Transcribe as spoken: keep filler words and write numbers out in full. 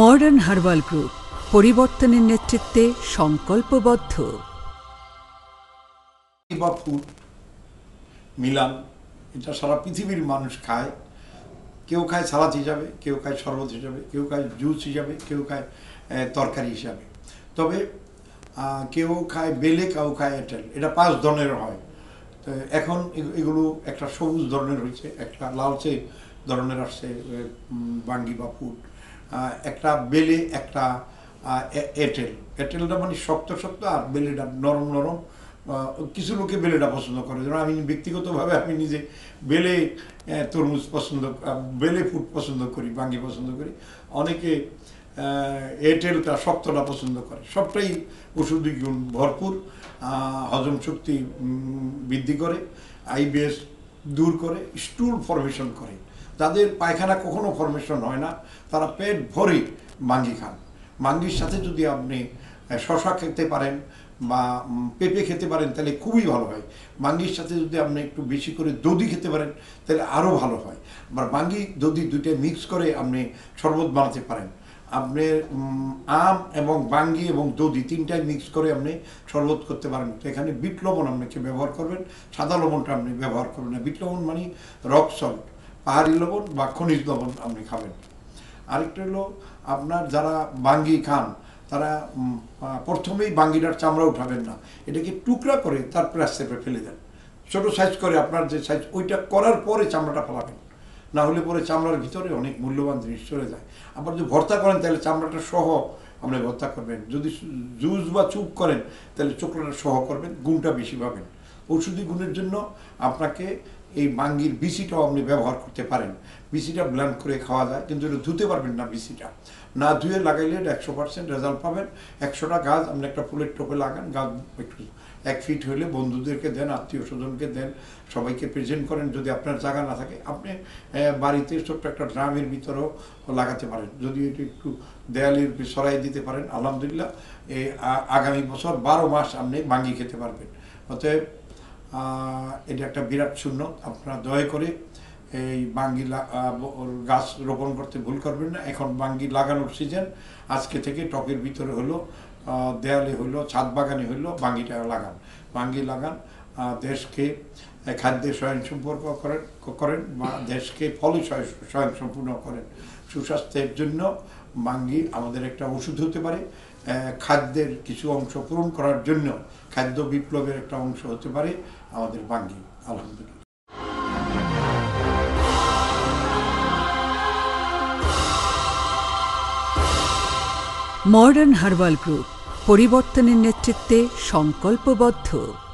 Modern herbal group, পরিবর্তনের নেতৃত্বে সংকল্পবদ্ধ। মিলান, এটা সারা পৃথিবীর মানুষ খায়। কেউ খায় সালাদ হিসাবে, কেউ খায় শরবত হিসাবে, কেউ খায় জুস হিসাবে, কেউ খায় তরকারি হিসাবে, তবে কেউ খায় বেলে, কেউ খায় এঁটেল। এটা পাঁচ ধরনের হয়। তো এখন এগুলো একটা সবুজ ধরনের হয়েছে, একটা লালচে ধরনের আসছে বাঙ্গি বা পুট, একটা বেলে, একটা এঁটেল। এঁটেলটা মানে শক্ত শক্ত, আর বেলেটা নরম নরম। কিছু লোকে বেলেটা পছন্দ করে, যেমন আমি ব্যক্তিগতভাবে আমি নিজে বেলে তরমুজ পছন্দ, বেলে ফুট পছন্দ করি, বাঙ্গি পছন্দ করি। অনেকে এঁটেলটা শক্তটা পছন্দ করে। সবটাই ওষুধি গুণ ভরপুর, হজম শক্তি বৃদ্ধি করে, আইবিএস দূর করে, স্টুল ফর্মেশন করে। যাদের পায়খানা কখনো ফর্মেশন হয় না, তারা পেট ভরে বাঙ্গি খান। বাঙ্গির সাথে যদি আপনি শশা খেতে পারেন বা পেঁপে খেতে পারেন, তাহলে খুবই ভালো হয়। বাঙ্গির সাথে যদি আপনি একটু বেশি করে দধি খেতে পারেন, তাহলে আরও ভালো হয়। আবার বাঙ্গি দধি দুইটা মিক্স করে আপনি শরবত বানাতে পারেন। আপনি আম এবং বাঙ্গি এবং দধি তিনটাই মিক্স করে আপনি শরবত করতে পারেন। তো এখানে বিট লবণ আপনাকে ব্যবহার করবেন, সাদা লবণটা আপনি ব্যবহার করবেন না। বিট লবণ মানে রক সল্ট, পাহাড়ি লবণ বা খনিজ লবণ আপনি খাবেন। আরেকটা হলো আপনার যারা বাঙ্গি খান, তারা প্রথমেই বাঙ্গিটার চামড়া উঠাবেন না, এটাকে টুকরা করে তারপরে আস্তে করে ফেলে দেন, ছোটো সাইজ করে আপনার যে সাইজ ওইটা করার পরে চামড়াটা ফেলাবেন। না হলে পরে চামড়ার ভিতরে অনেক মূল্যবান জিনিস চলে যায়। আবার যদি ভর্তা করেন, তাহলে চামড়াটা সহ আপনি ভর্তা করবেন। যদি জুস বা চুপ করেন, তাহলে চোখটা সহ করবেন, গুণটা বেশি পাবেন। ঔষধি গুণের জন্য আপনাকে এই বাঙ্গির বিচিটাও আপনি ব্যবহার করতে পারেন। বিচিটা ব্ল্যান্ড করে খাওয়া যায়, কিন্তু এটা ধুতে পারবেন না। বিচিটা না ধুয়ে লাগাইলে একশো পার্সেন্ট রেজাল্ট পাবেন। একশোটা গাছ আপনি একটা ফুলের টোপে লাগান, গাছ একটু এক ফিট হলে বন্ধুদেরকে দেন, আত্মীয় স্বজনকে দেন, সবাইকে প্রেজেন্ট করেন। যদি আপনার জায়গা না থাকে, আপনি বাড়িতে ছোট্ট একটা ড্রামের ভিতরেও লাগাতে পারেন। যদি এটি একটু দেয়ালের সরাই দিতে পারেন, আলহামদুলিল্লাহ, এ আগামী বছর বারো মাস আপনি বাঙ্গি খেতে পারবেন। অতএব এটা একটা বিরাট শূন্য। আপনারা দয়া করে এই বাঙ্গি গাছ রোপণ করতে ভুল করবেন না। এখন বাঙ্গি লাগানোর সিজন, আজকে থেকে টবের ভিতরে হলো, দেয়ালে হলো, ছাদ বাগানে হলো, বাঙ্গিটা লাগান। বাঙ্গি লাগান, দেশকে খাদ্যে স্বয়ংসম্পূর্ণ করেন করেন বা দেশকে ফলে স্বয়ংসম্পূর্ণ করেন। সুস্বাস্থ্যের জন্য বাঙ্গি আমাদের একটা ওষুধ হতে পারে, খাদ্যের কিছু অংশ পূরণ করার জন্য খাদ্য বিপ্লবের একটা অংশ হতে পারে আমাদের বাঙ্গি, আলহামদুলিল্লাহ। মডার্ন হার্বাল গ্রুপ, পরিবর্তনের নেতৃত্বে সংকল্পবদ্ধ।